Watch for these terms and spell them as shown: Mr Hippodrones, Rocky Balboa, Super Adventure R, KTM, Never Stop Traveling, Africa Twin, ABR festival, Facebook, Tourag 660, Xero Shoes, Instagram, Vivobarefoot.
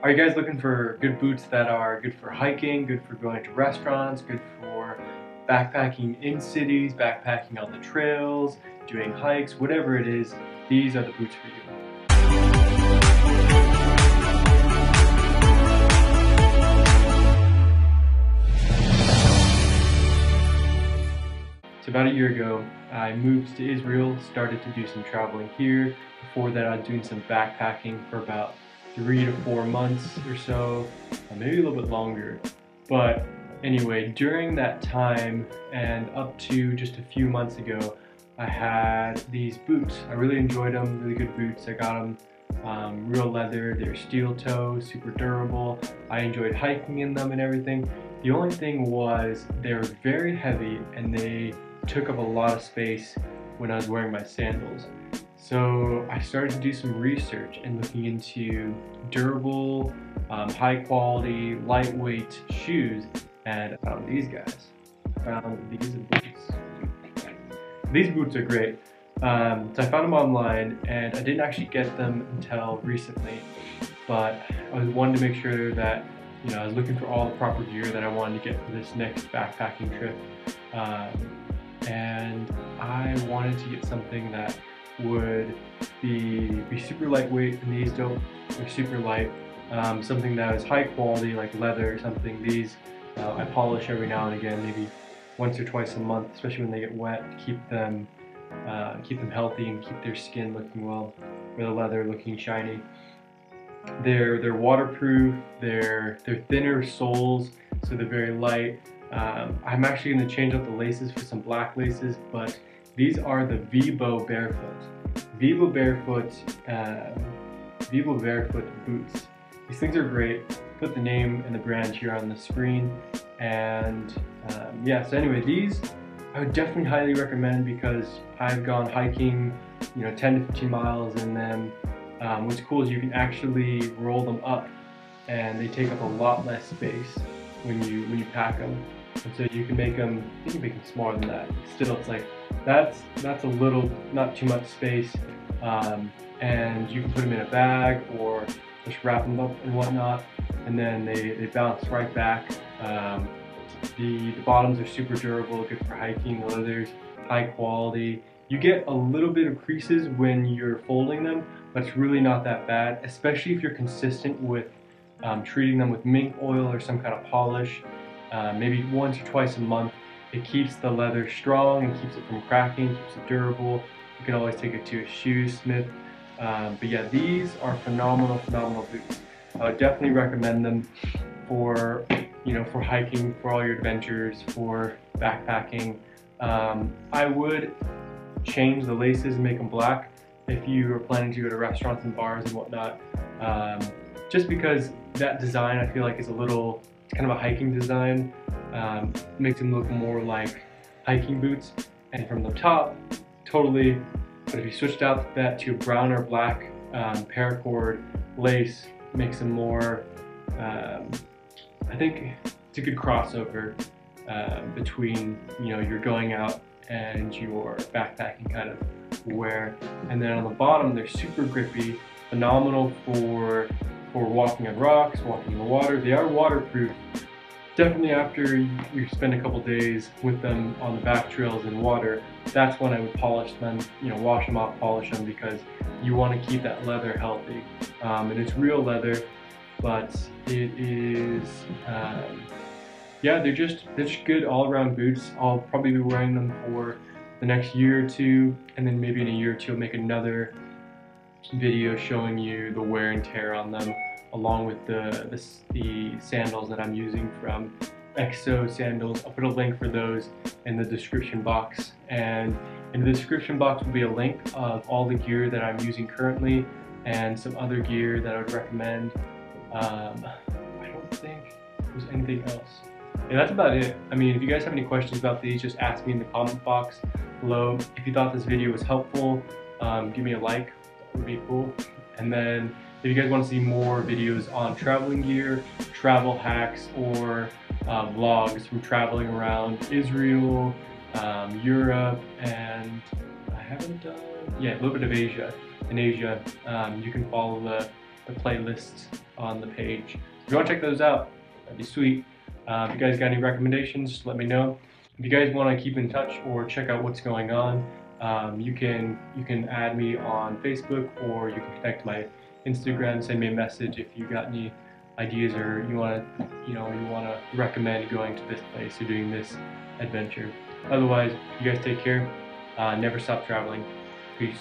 Are you guys looking for good boots that are good for hiking, good for going to restaurants, good for backpacking in cities, backpacking on the trails, doing hikes, whatever it is, these are the boots for you. So about a year ago, I moved to Israel, started to do some traveling here. Before that, I was doing some backpacking for about 3 to 4 months or so, maybe a little bit longer. But anyway, during that time and up to just a few months ago, I had these boots. I really enjoyed them, really good boots. I got them real leather, they're steel toe, super durable. I enjoyed hiking in them and everything. The only thing was they were very heavy and they took up a lot of space when I was wearing my sandals. So I started to do some research and looking into durable, high quality, lightweight shoes, and I found these guys. I found these boots. These boots are great. So I found them online, and I didn't actually get them until recently, but I wanted to make sure that, you know, I was looking for all the proper gear that I wanted to get for this next backpacking trip, and I wanted to get something that would be super lightweight, and these don't, they're super light. Something that is high quality, like leather or something. These I polish every now and again, maybe once or twice a month, especially when they get wet, to keep them healthy and keep their skin looking well, or the leather looking shiny. They're waterproof, they're thinner soles, so they're very light. I'm actually going to change up the laces for some black laces, but these are the Vivobarefoot. Vivobarefoot boots. These things are great. Put the name and the brand here on the screen. And yeah, so anyway, these I would definitely highly recommend because I've gone hiking, you know, 10 to 15 miles in them. What's cool is you can actually roll them up and they take up a lot less space when you pack them. And so you can make them, I think you can make them smaller than that. Still, it's like, that's a little, not too much space, and you can put them in a bag or just wrap them up and whatnot, and then they bounce right back. The bottoms are super durable, good for hiking, the leather's high quality. You get a little bit of creases when you're folding them, but it's really not that bad, especially if you're consistent with treating them with mink oil or some kind of polish, maybe once or twice a month. It keeps the leather strong and keeps it from cracking, keeps it durable. You can always take it to a shoesmith. But yeah, these are phenomenal, phenomenal boots. I would definitely recommend them for, you know, for hiking, for all your adventures, for backpacking. I would change the laces and make them black if you are planning to go to restaurants and bars and whatnot. Just because that design, I feel like, is a little, it's kind of a hiking design. Makes them look more like hiking boots, and from the top, totally. But if you switched out that to brown or black paracord lace, makes them more. I think it's a good crossover between, you know, you're going out and your backpacking kind of wear. And then on the bottom, they're super grippy, phenomenal for walking on rocks, walking in the water. They are waterproof. Definitely after you spend a couple days with them on the back trails and water, that's when I would polish them, you know, wash them off, polish them, because you want to keep that leather healthy. And it's real leather, but it is, yeah, they're just good all-around boots. I'll probably be wearing them for the next year or two, and then maybe in a year or two I'll make another video showing you the wear and tear on them, along with the sandals that I'm using from Xero Sandals. I'll put a link for those in the description box, and in the description box will be a link of all the gear that I'm using currently and some other gear that I would recommend. I don't think there's anything else. Yeah, that's about it. I mean, if you guys have any questions about these, just ask me in the comment box below. If you thought this video was helpful, give me a like. That would be cool. And then if you guys want to see more videos on traveling gear, travel hacks, or vlogs from traveling around Israel, Europe, and I haven't done, yeah, a little bit of Asia. In Asia, you can follow the the playlists on the page. If you want to check those out, that'd be sweet. If you guys got any recommendations, just let me know. If you guys want to keep in touch or check out what's going on, you can add me on Facebook, or you can connect my Instagram, send me a message if you got any ideas, or you want to recommend going to this place or doing this adventure. Otherwise, you guys take care. Never stop traveling. Peace.